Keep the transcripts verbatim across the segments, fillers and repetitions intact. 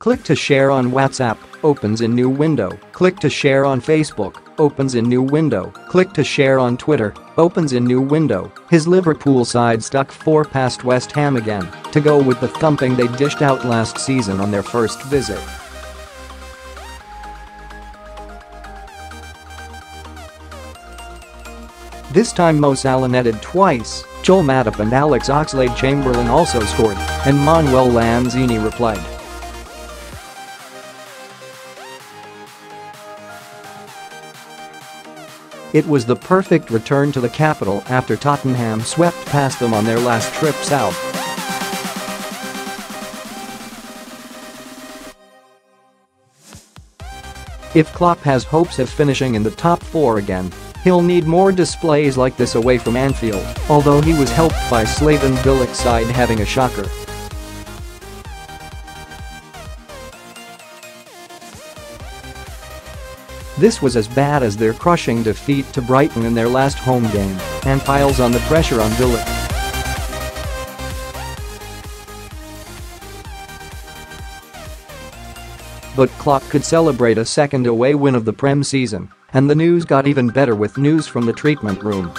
Click to share on WhatsApp, opens in new window. Click to share on Facebook, opens in new window. Click to share on Twitter, opens in new window. His Liverpool side stuck four past West Ham again, to go with the thumping they dished out last season on their first visit. This time Mo Salah netted twice, Joel Matip and Alex Oxlade-Chamberlain also scored, and Manuel Lanzini replied. It was the perfect return to the capital after Tottenham swept past them on their last trip south. If Klopp has hopes of finishing in the top four again, he'll need more displays like this away from Anfield, although he was helped by Slaven Bilic's side having a shocker. This was as bad as their crushing defeat to Brighton in their last home game, and piles on the pressure on Bilic. But Klopp could celebrate a second away win of the Prem season, and the news got even better with news from the treatment room.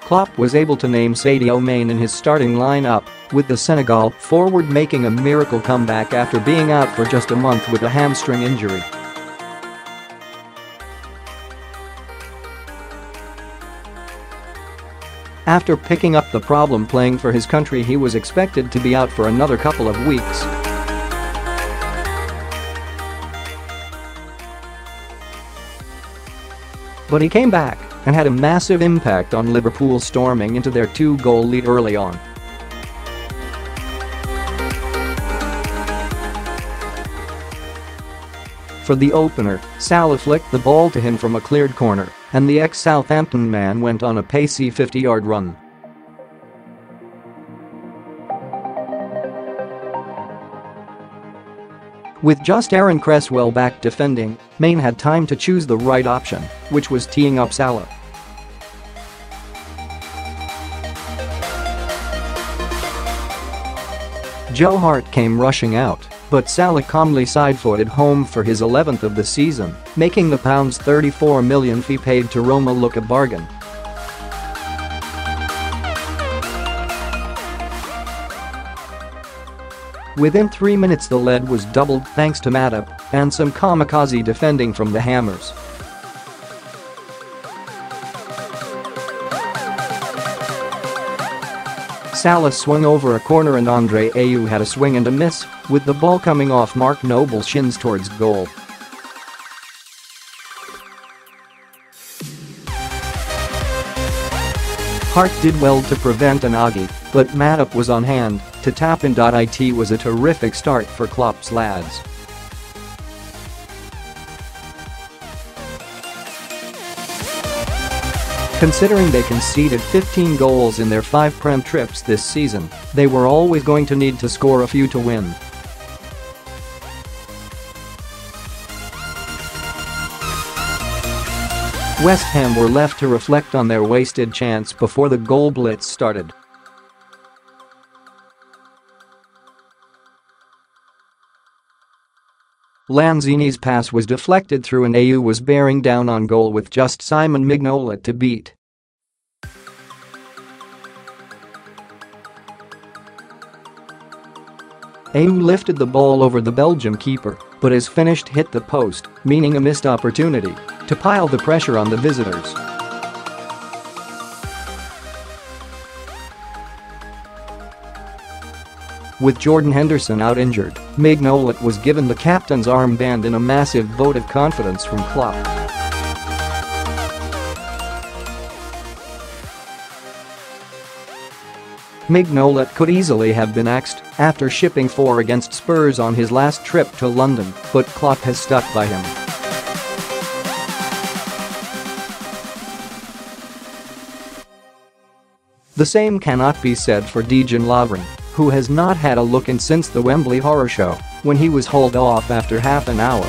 Klopp was able to name Sadio Mane in his starting lineup, with the Senegal forward making a miracle comeback after being out for just a month with a hamstring injury. After picking up the problem playing for his country, he was expected to be out for another couple of weeks. But he came back and had a massive impact on Liverpool, storming into their two-goal lead early on. For the opener, Salah flicked the ball to him from a cleared corner, and the ex-Southampton man went on a pacey fifty-yard run. With just Aaron Cresswell back defending, Mane had time to choose the right option, which was teeing up Salah. Joe Hart came rushing out, but Salah calmly side-footed home for his eleventh of the season, making the thirty-four million pounds fee paid to Roma look a bargain. Within three minutes the lead was doubled thanks to Matip and some kamikaze defending from the Hammers. Salah swung over a corner and Andre Ayew had a swing and a miss, with the ball coming off Mark Noble's shins towards goal. Hart did well to prevent an Aggie, but Matip was on hand to tap in. It was a terrific start for Klopp's lads. Considering they conceded fifteen goals in their five Prem trips this season, they were always going to need to score a few to win. West Ham were left to reflect on their wasted chance before the goal blitz started. Lanzini's pass was deflected through and Ayew was bearing down on goal with just Simon Mignolet to beat. Ayew lifted the ball over the Belgium keeper, but his finish hit the post, meaning a missed opportunity to pile the pressure on the visitors. With Jordan Henderson out injured, Mignolet was given the captain's armband in a massive vote of confidence from Klopp. Mignolet could easily have been axed after shipping four against Spurs on his last trip to London, but Klopp has stuck by him. The same cannot be said for Dejan Lovren, who has not had a look in since the Wembley horror show when he was hauled off after half an hour.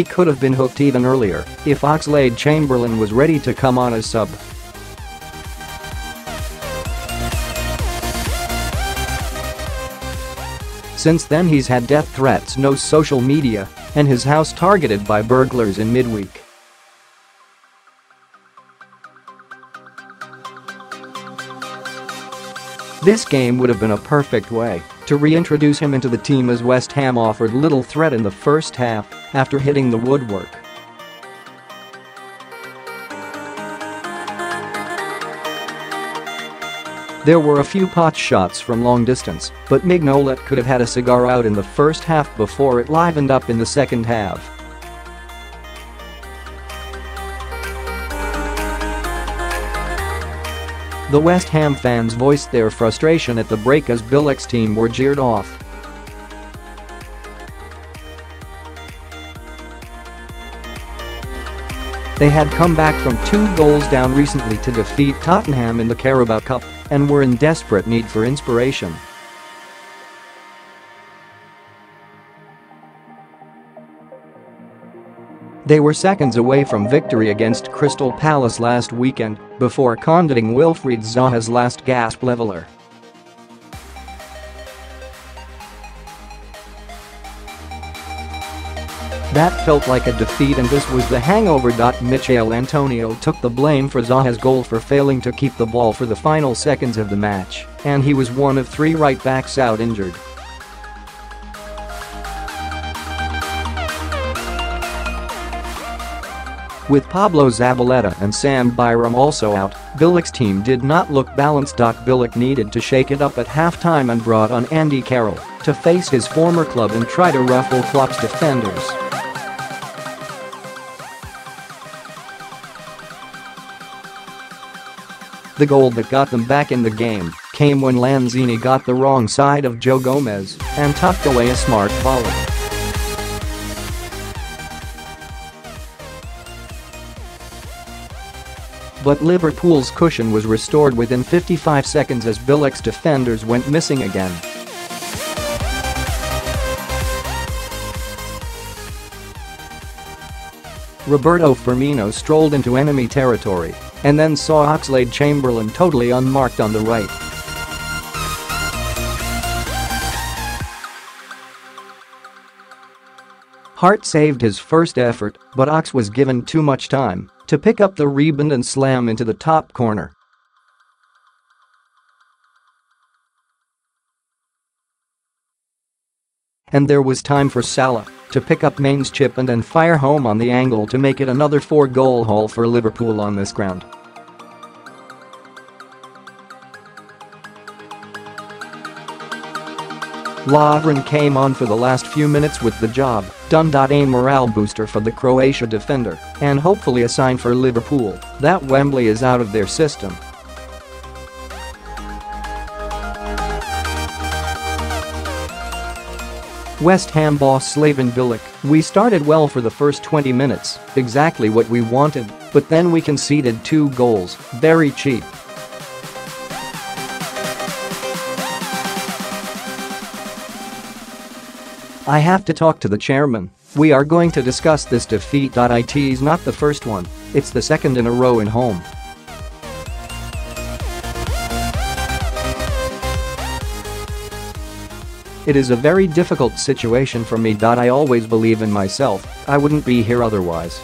He could have been hooked even earlier if Oxlade-Chamberlain was ready to come on as sub. Since then he's had death threats, no social media, and his house targeted by burglars in midweek. This game would have been a perfect way to reintroduce him into the team, as West Ham offered little threat in the first half after hitting the woodwork. There were a few pot shots from long distance, but Mignolet could have had a cigar out in the first half before it livened up in the second half. The West Ham fans voiced their frustration at the break as Bilic's team were jeered off. They had come back from two goals down recently to defeat Tottenham in the Carabao Cup and were in desperate need for inspiration. They were seconds away from victory against Crystal Palace last weekend before condoning Wilfried Zaha's last gasp leveller. That felt like a defeat, and this was the hangover. Michail Antonio took the blame for Zaha's goal for failing to keep the ball for the final seconds of the match, and he was one of three right-backs out injured. With Pablo Zabaleta and Sam Byram also out, Bilic's team did not look balanced. Bilic needed to shake it up at halftime and brought on Andy Carroll to face his former club and try to ruffle Klopp's defenders. The goal that got them back in the game came when Lanzini got the wrong side of Joe Gomez and tucked away a smart volley. But Liverpool's cushion was restored within fifty-five seconds as Bilic's defenders went missing again. Roberto Firmino strolled into enemy territory and then saw Oxlade-Chamberlain totally unmarked on the right. Hart saved his first effort, but Ox was given too much time to pick up the rebound and slam into the top corner. And there was time for Salah to pick up Mane's chip and then fire home on the angle to make it another four-goal haul for Liverpool on this ground. Lovren came on for the last few minutes with the job done. A morale booster for the Croatia defender and hopefully a sign for Liverpool that Wembley is out of their system. West Ham boss Slaven Bilic: "We started well for the first twenty minutes, exactly what we wanted, but then we conceded two goals, very cheap. I have to talk to the chairman. We are going to discuss this defeat. It's not the first one, it's the second in a row in home." "It is a very difficult situation for me. I always believe in myself, I wouldn't be here otherwise.